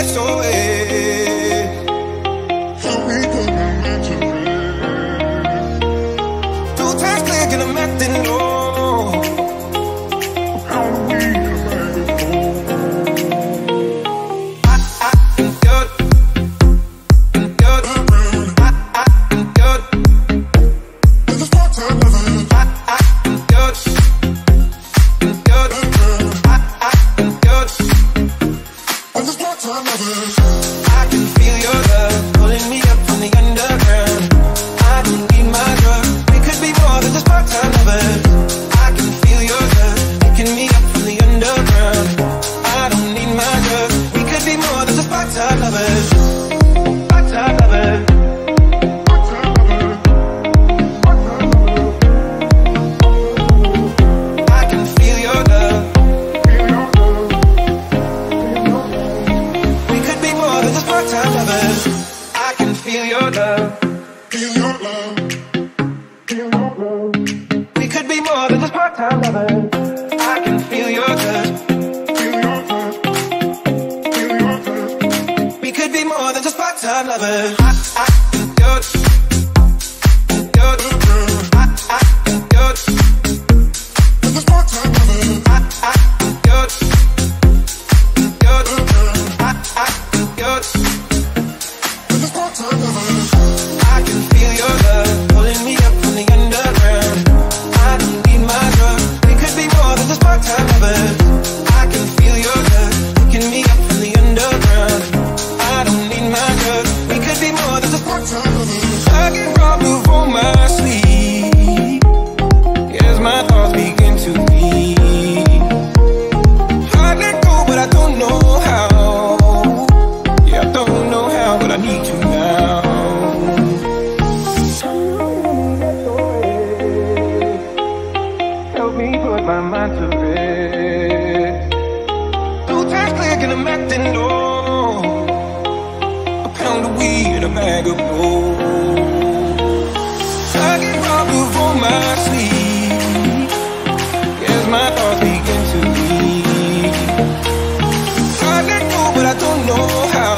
SOS. Two times click and I'm acting old. I can feel your love pulling me up from the underground. I don't need my drug, we could be more than just part-time lovers. I can feel your love picking me up from the underground. I don't need my drug, we could be more than just part-time lovers. Part-time lovers. I can feel your love. Feel your love. Feel your love. We could be more than just part-time lovers. I can feel your love. Feel your love. Feel your love. We could be more than just part-time lovers. I can feel your love pulling me up from the underground. I don't need my drug, we could be more than just part-time lovers. I can feel your love picking me up from the underground. I don't need my drug, we could be more than just part-time lovers. I get robbed of all my sleep as my thoughts begin to leave. I let go but I don't know how. Yeah, I don't know how, but I need you now. Put my mind to rest. Two times click and I'm acting low. A pound of weed and a bag of gold. I get robbed of all my sleep as my thoughts begin to leave. I let go but I don't know how.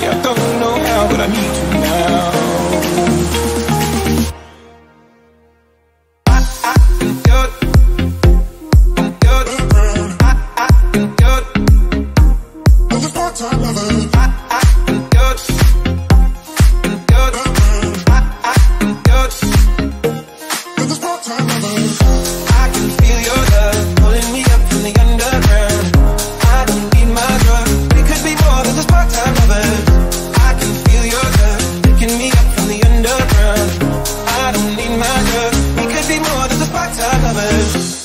Yeah, I don't know how, but I need you now. Be more than just part-time lovers.